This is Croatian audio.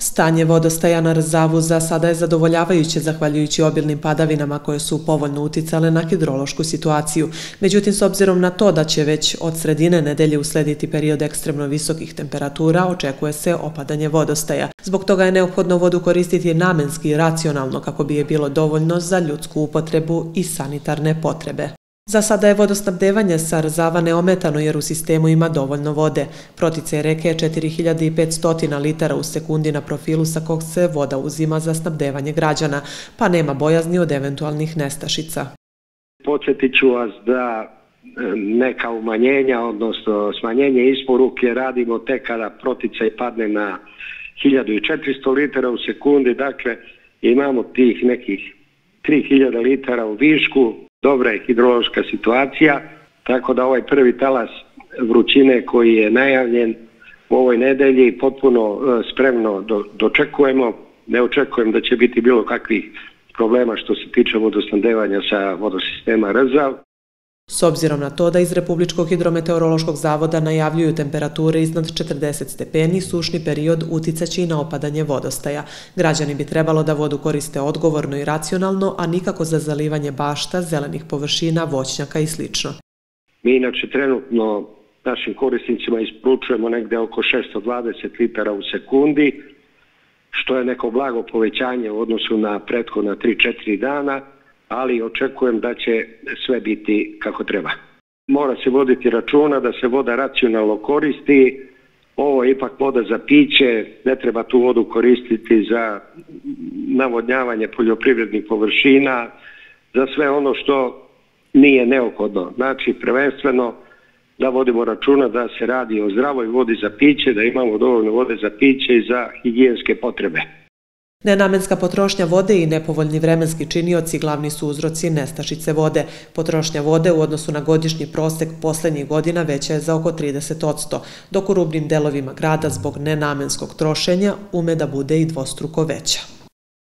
Stanje vodostaja na Rzavu za sada je zadovoljavajuće zahvaljujući obilnim padavinama koje su povoljno uticale na hidrološku situaciju. Međutim, s obzirom na to da će već od sredine nedelje uslediti period ekstremno visokih temperatura, očekuje se opadanje vodostaja. Zbog toga je neophodno vodu koristiti namenski i racionalno kako bi je bilo dovoljno za ljudsku upotrebu i sanitarne potrebe. Za sada je vodosnabdevanje sa Rzava neometano jer u sistemu ima dovoljno vode. Proticaj reke je 4500 litara u sekundi na profilu sa kog se voda uzima za snabdevanje građana, pa nema bojazni od eventualnih nestašica. Podsjetit ću vas da neka umanjenja, odnosno smanjenje isporuke radimo tek kada proticaj padne na 1400 litara u sekundi, dakle imamo tih nekih 3000 litara u višku. Dobra je hidrološka situacija, tako da ovaj prvi talas vrućine koji je najavljen u ovoj nedelji potpuno spremno dočekujemo. Ne očekujem da će biti bilo kakvih problema što se tiče vodosnabdevanja sa vodosistema RZAL. S obzirom na to da iz Republičkog hidrometeorološkog zavoda najavljuju temperature iznad 40 stepeni, sušni period uticaće i na opadanje vodostaja. Građani bi trebalo da vodu koriste odgovorno i racionalno, a nikako za zalivanje bašta, zelenih površina, voćnjaka i sl. Mi inače trenutno našim korisnicima isporučujemo negde oko 620 litara u sekundi, što je neko blago povećanje u odnosu na prethodna 3-4 dana, ali očekujem da će sve biti kako treba. Mora se voditi računa da se voda racionalno koristi, ovo je ipak voda za piće, ne treba tu vodu koristiti za navodnjavanje poljoprivrednih površina, za sve ono što nije neophodno. Znači, prvenstveno da vodimo računa da se radi o zdravoj vodi za piće, da imamo dovoljno vode za piće i za higijenske potrebe. Nenamenska potrošnja vode i nepovoljni vremenski činioci glavni su uzroci nestašice vode. Potrošnja vode u odnosu na godišnji prosek poslednjih godina veća je za oko 30%, dok u rubnim delovima grada zbog nenamenskog trošenja ume da bude i dvostruko veća.